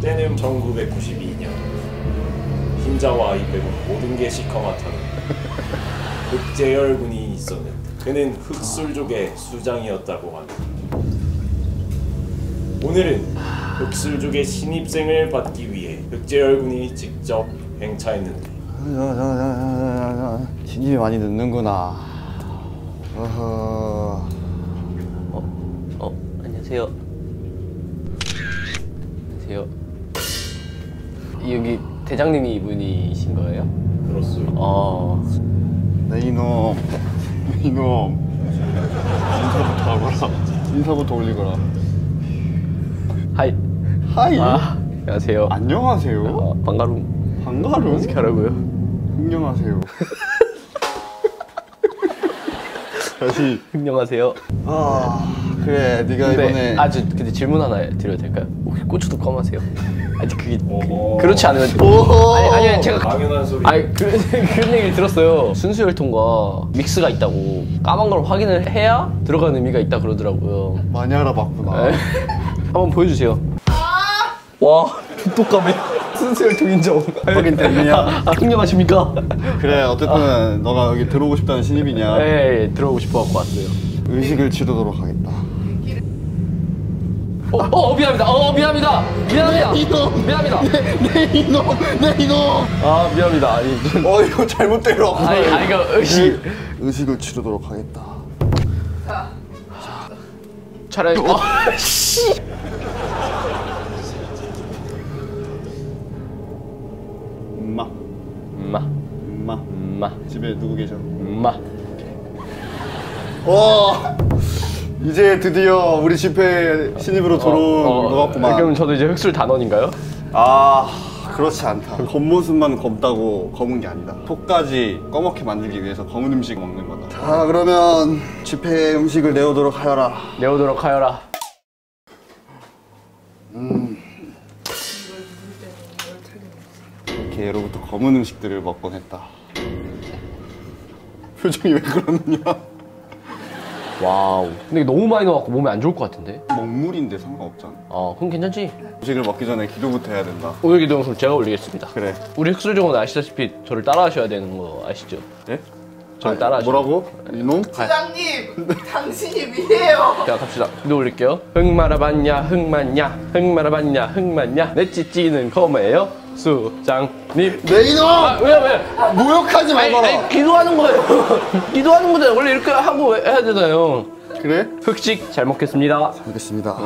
때는 1992년 흰자와 아이 빼고 모든 게 시커멓다는 흑재열군이 있었는데 그는 흑술족의 수장이었다고 하네. 오늘은 흑술족의 신입생을 받기 위해 흑재열군이 직접 행차했는데 신입이 많이 늦는구나. 안녕하세요. 안녕하세요. 여기 대장님이 이분이신 거예요? 그렇습니다. 네, 이놈. 이놈. 인사부터 하거라. 인사부터 올리거라. 하이. 하이? 아, 안녕하세요. 안녕하세요? 반가룸. 반가룸? 어떻게 하라고요? 흥녕하세요. 다시 흥녕하세요. 그래 네가 이번에 근데 질문 하나 드려도 될까요? 혹시 고추도 껌하세요? 아니 그게 그렇지 않으면 아니 제가 당연한 소리. 아니 그런 얘기를 들었어요. 순수 혈통과 믹스가 있다고 까만 걸 확인을 해야 들어가는 의미가 있다 그러더라고요. 많이 알아봤구나. 한번 보여주세요. 와 똑감해. 순수 혈통 인정. 확인 됐냐? 흥령하십니까? 그래 어쨌든 너가 여기 들어오고 싶다는 신입이냐? 네 들어오고 싶어 갖고 왔어요. 의식을 치르도록 하겠다. 미안합니다. 미안합니다. 네 이놈. 아 미안합니다. 아니 이거 잘못 때려. 아니 이거 의식을 치르도록 하겠다. 차라리 씨. 엄마 집에 누구 계셔? 엄마. 이제 드디어 우리 집회 신입으로 들어온 것 같구만. 그럼 저도 이제 흑술 단원인가요? 그렇지 않다. 겉모습만 검다고 검은 게 아니다. 속까지 검게 만들기 위해서 검은 음식 먹는 거다. 자 그러면 집회 음식을 내오도록 하여라. 이렇게 예로부터 검은 음식들을 먹곤 했다. 표정이 왜 그러느냐? 와우. 근데 너무 많이 넣어갖고 몸에 안 좋을 것 같은데? 먹물인데 상관없잖아. 그럼 괜찮지? 음식을 먹기 전에 기도부터 해야 된다. 오늘 기도 영상 제가 올리겠습니다. 그래. 우리 흑술족은 아시다시피 저를 따라하셔야 되는 거 아시죠? 네? 저를 따라하셔야. 뭐라고? 이놈? 부장님! 당신이 미래요! 자 갑시다. 기도 올릴게요. 흑마라봤냐 흑마냐 흑마라봤냐 흑마냐 내 찌찌는 검어예요? 수장님. 네 이놈! 왜? 모욕하지 말거라. 아니 기도하는 거예요. 기도하는 건데 원래 이렇게 하고 해야 되잖아요. 그래? 흑식 잘 먹겠습니다. 잘 먹겠습니다.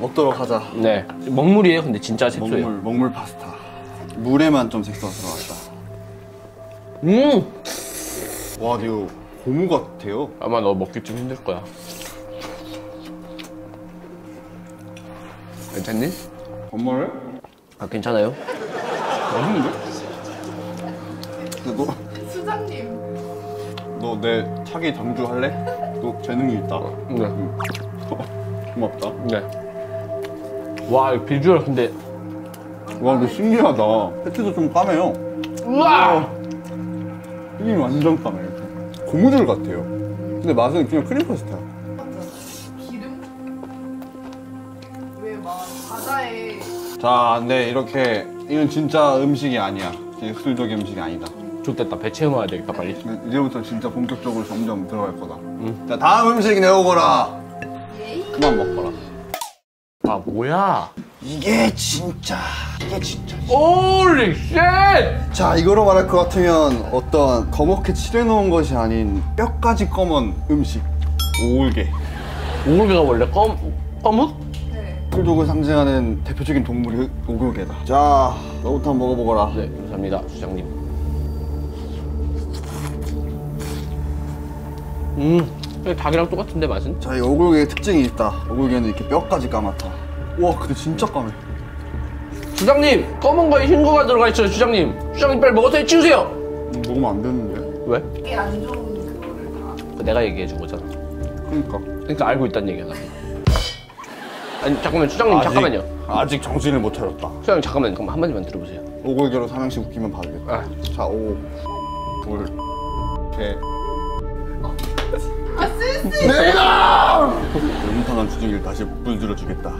먹도록 하자. 네. 먹물이에요. 근데 진짜 색소예요. 먹물 파스타. 물에만 좀 색소가 들어갔다. 와 이거 고무 같아요. 아마 너 먹기 좀 힘들 거야. 괜찮니? 엄마를? 괜찮아요? 맛있는데? 근데 너 수장님 너 내 차기 장주 할래? 너 재능이 있다. 네. 고맙다. 네. 와 이 비주얼 근데 와 이거 신기하다. 패티도 좀 까매요. 우와! 이게 완전 까매. 고무줄 같아요. 근데 맛은 그냥 크림 파스타야. 기름? 왜 막 바다에 자, 네 이렇게 이건 진짜 음식이 아니야. 흑술적인 음식이 아니다. 좋겠다. 배 채워놔야 되겠다 빨리. 이제부터 진짜 본격적으로 점점 들어갈 거다. 자 다음 음식 내오거라. 그만 먹거라. 아 뭐야? 이게 진짜. 홀리 쉣! 자 이거로 말할 것 같으면 어떤 검게 칠해놓은 것이 아닌 뼈까지 검은 음식. 오골계. 오골계가 원래 검은? 흑술족을 상징하는 대표적인 동물이 오골계다. 자, 너부터 한번 먹어보거라. 네, 감사합니다, 수장님. 닭이랑 똑같은데 맛은? 자, 이 오골계의 특징이 있다. 오골계는 이렇게 뼈까지 까맣다. 와, 근데 진짜 까매. 수장님, 검은 거에 흰 거가 들어가 있어요, 수장님. 수장님 빨리 먹어서 치우세요. 먹으면 안 되는데. 왜? 그게 안 좋은 그거를 다. 내가 얘기해 준 거잖아. 그러니까 알고 있다는 얘기야. 아니 잠깐만 수장님 잠깐만요. 아직 정신을 못 차렸다. 수장님 잠깐만 그럼 한마디만 들어보세요. 오골계로 삼행시 웃기면 봐야겠다. 자, 오, 골, 개. 쓸쓸. 내가 음탕한 주둥이를 다시 불 줄여주겠다.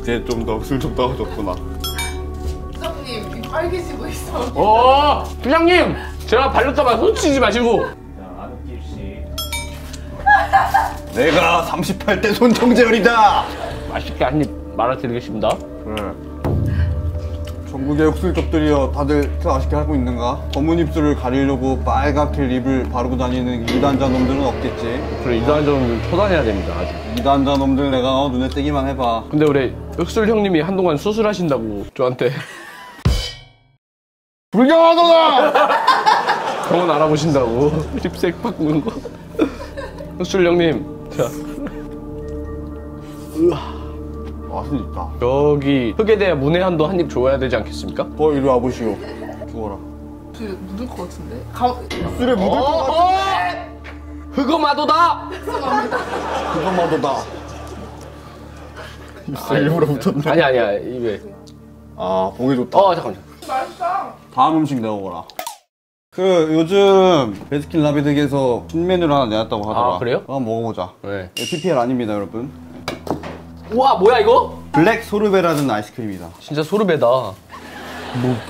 이제 좀 더 술 좀 떨어졌구나. 빨개지고 있어. 어, 부장님! 제가 발렸다만 훔치지 마시고. 안 웃깁시. 내가 38대 손정재열이다! 맛있게 한 입 말아드리겠습니다. 그래. 전국의 흑술족들이여, 다들 맛있게 하고 있는가? 검은 입술을 가리려고 빨갛게 립을 바르고 다니는 이단자 놈들은 없겠지? 그래, 이단자 놈들 처단해야 됩니다, 아직. 이단자 놈들 내가 눈에 띄기만 해봐. 근데 우리 흑술 형님이 한동안 수술하신다고 저한테. 불경하더라! 병원 알아보신다고. 립색 바꾸는 거. 흑술 형님, 자. 으아. 맛은 있다. 여기 흙에 대한 문외한도 한 입 줘야 되지 않겠습니까? 어, 이리 와보시오. 죽어라. 저 묻을 것 같은데? 입술에 묻을 것 같은데? 흑어마도다! 흑어마도다. 입술에 일부러 묻었네. 아니, 아니야. 입에. 아, 보기 좋다. 어, 잠깐만. 맛있다. 다음 음식 내오거라. 그 요즘 베스킨라빈스에서 신메뉴를 하나 내놨다고 하더라. 아, 그래요? 한번 먹어보자. 네. PPL 아닙니다, 여러분. 우와, 뭐야 이거? 블랙 소르베라는 아이스크림이다. 진짜 소르베다. 뭐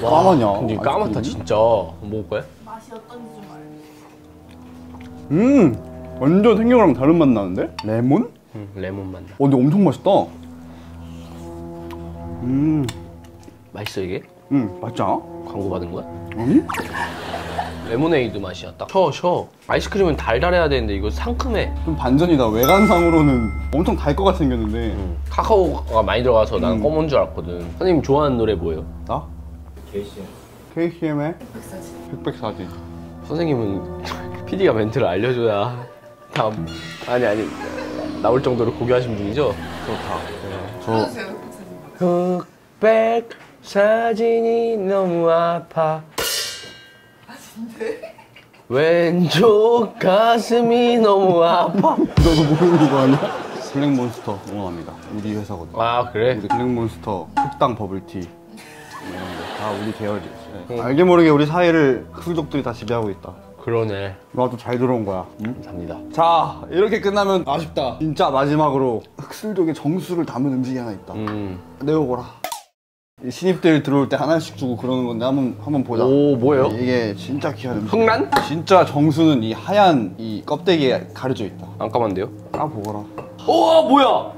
까마냐? 근데 까맣다 진짜. 먹을 거야? 맛이 어떤지 좀 알려. 완전 생겨랑 다른 맛 나는데? 레몬? 응, 레몬 맛 나. 근데 엄청 맛있다. 맛있어 이게? 응, 맛있지 않아? 광고 받은 거야? 아니? 레모네이드 맛이야, 딱. 아이스크림은 달달해야 되는데 이거 상큼해. 좀 반전이다. 외관상으로는 엄청 달 것 같이 생겼는데. 카카오가 많이 들어가서 난 검은 줄 알았거든. 선생님 좋아하는 노래 뭐예요? 나? KCM. KCM의? 백백사진. 선생님은 PD가 멘트를 알려줘야 다음. 아니. 나올 정도로 고귀하신 분이죠? 그렇다. 네. 저... 백백사진이 너무 아파. 왼쪽 가슴이 너무 아파. 너도 모르는 거 아니야? 블랙몬스터 응원합니다. 우리 회사거든. 아, 그래? 우리 블랙몬스터, 흑당 버블티 이런 거 다 우리 계열이지. 네. 알게 모르게 우리 사회를 흑술족들이 다 지배하고 있다. 그러네. 나도 잘 들어온 거야. 응? 감사합니다. 자, 이렇게 끝나면 아쉽다. 진짜 마지막으로 흑술족의 정수를 담은 음식이 하나 있다. 내오거라. 신입들 들어올 때 하나씩 주고 그러는 건데 한번 보자. 오, 뭐예요? 이게 진짜 귀한 음식. 흥란? 진짜 정수는 이 하얀 이 껍데기에 가려져 있다. 안 까만데요? 까보거라. 오, 뭐야?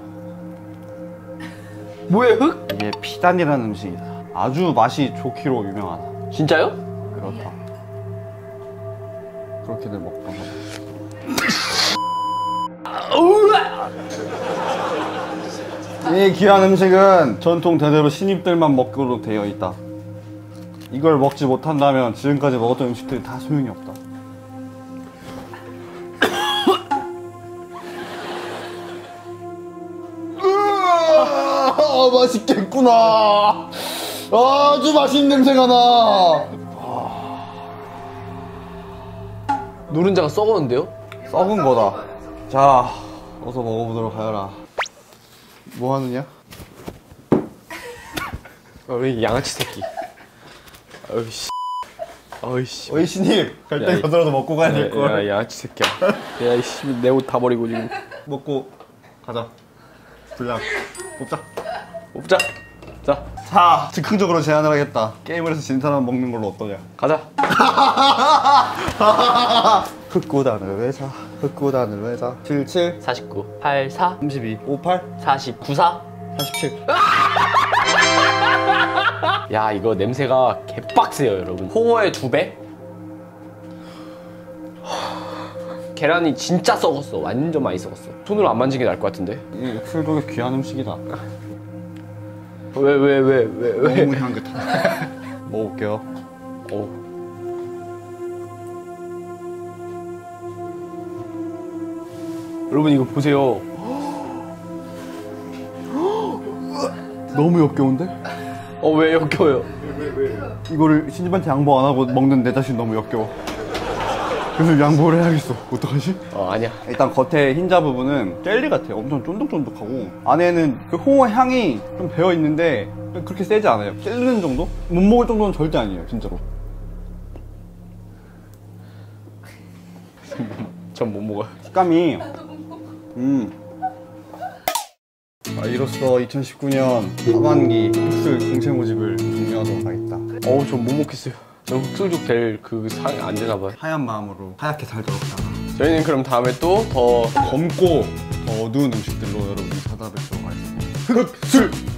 뭐예요, 흙? 이게 피단이라는 음식이다. 아주 맛이 좋기로 유명하다. 진짜요? 그렇다. 그렇게들 먹던 거다. 이 귀한 음식은 전통 대대로 신입들만 먹기로 되어 있다. 이걸 먹지 못한다면 지금까지 먹었던 음식들이 다 소용이 없다. 아, 맛있겠구나. 아주 맛있는 냄새가 나. 노른자가 썩었는데요? 썩은 거다. 자, 어서 먹어보도록 하여라. 뭐 하느냐? 우리 양아치 새끼. 어이씨. 어이씨. 어이 신입! 갈 때 거들어도 먹고 가야 될 걸. 야, 양아치 새끼야. 야, 이씨. 내 옷 다 버리고 지금. 먹고 가자. 분량. 뽑자. 자, 즉흥적으로 제안을 하겠다. 게임을 해서 진 사람 먹는 걸로 어떠냐? 가자. 흑구단을 외자. 흑구단을 외자. 77 49 84 32 58 40 94 47. 야, 이거 냄새가 개빡세요, 여러분. 홍어의 2배? 계란이 진짜 썩었어. 완전 많이 썩었어. 손으로 안 만지게 날 것 같은데? 이게 흑술족의 귀한 음식이다. 왜? 너무 향긋하다. 먹어볼게요. 오. 여러분 이거 보세요. 너무 역겨운데? 어, 왜 역겨워요? 왜? 이거를 신입한테 양보 안 하고 먹는 내 자신 너무 역겨워. 그래서 양보를 해야겠어. 어떡하지? 아니야. 일단 겉에 흰자 부분은 젤리 같아요. 엄청 쫀득쫀득하고 안에는 그 홍어 향이 좀 배어있는데 그렇게 세지 않아요. 찔리는 정도? 못 먹을 정도는 절대 아니에요, 진짜로. 전 못 먹어요. 식감이 자, 이로써 2019년 하반기 흑술 공채 모집을 종료하도록 하겠다. 어우 저 못 먹겠어요. 저 흑수족 될 그 상이 안 되나봐요. 하얀 마음으로 하얗게 살도록 하자. 저희는 그럼 다음에 또 더 검고 더 어두운 음식들로 여러분이 찾아뵙도록 하겠습니다. 흑수!